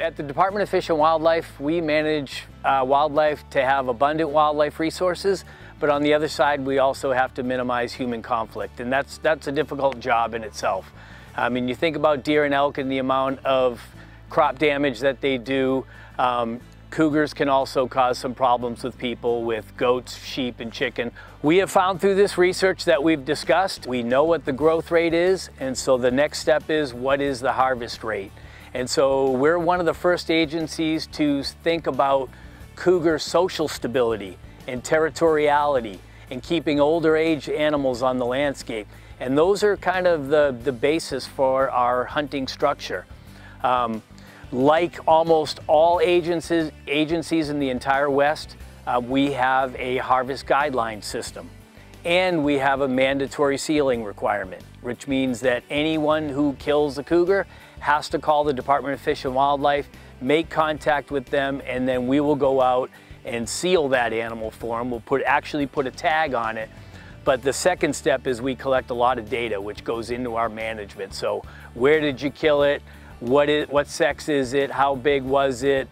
At the Department of Fish and Wildlife, we manage wildlife to have abundant wildlife resources, but on the other side, we also have to minimize human conflict, and that's a difficult job in itself. I mean, you think about deer and elk and the amount of crop damage that they do. Cougars can also cause some problems with people, with goats, sheep, and chicken. We have found through this research that we've discussed, we know what the growth rate is, and so the next step is, what is the harvest rate? And so we're one of the first agencies to think about cougar social stability and territoriality and keeping older aged animals on the landscape. And those are kind of the basis for our hunting structure. Like almost all agencies in the entire West, we have a harvest guideline system, and we have a mandatory sealing requirement, which means that anyone who kills a cougar has to call the Department of Fish and Wildlife, make contact with them, and then we will go out and seal that animal for them. We'll actually put a tag on it. But the second step is we collect a lot of data, which goes into our management. So where did you kill it? What sex is it? How big was it?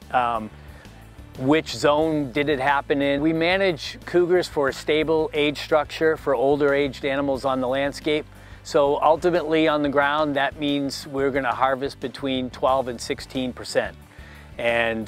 Which zone did it happen in? We manage cougars for a stable age structure for older aged animals on the landscape. So ultimately on the ground, that means we're gonna harvest between 12 and 16%. And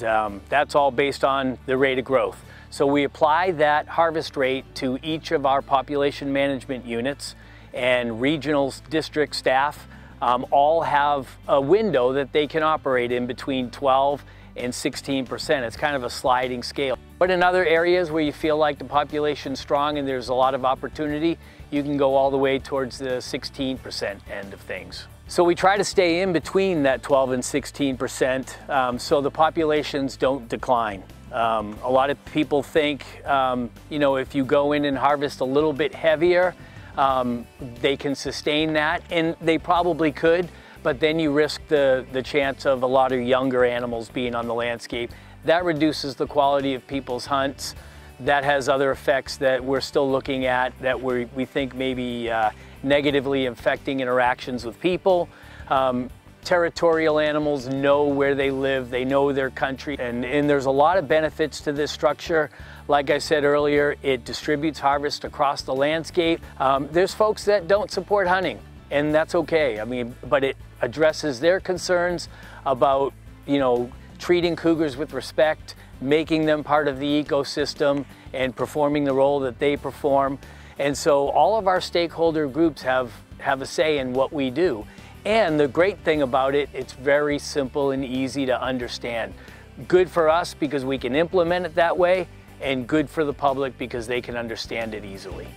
that's all based on the rate of growth. So we apply that harvest rate to each of our population management units, and regional district staff all have a window that they can operate in between 12 and 16%. It's kind of a sliding scale. But in other areas where you feel like the population's strong and there's a lot of opportunity, you can go all the way towards the 16% end of things. So we try to stay in between that 12 and 16% so the populations don't decline. A lot of people think, you know, if you go in and harvest a little bit heavier, they can sustain that, and they probably could, but then you risk the chance of a lot of younger animals being on the landscape. That reduces the quality of people's hunts. That has other effects that we're still looking at, that we think maybe negatively affecting interactions with people. Territorial animals know where they live, they know their country, and there's a lot of benefits to this structure. Like I said earlier, it distributes harvest across the landscape. There's folks that don't support hunting, and that's okay. I mean, but it addresses their concerns about, you know, treating cougars with respect, making them part of the ecosystem, and performing the role that they perform. And so all of our stakeholder groups have a say in what we do. And the great thing about it, it's very simple and easy to understand. Good for us because we can implement it that way, and good for the public because they can understand it easily.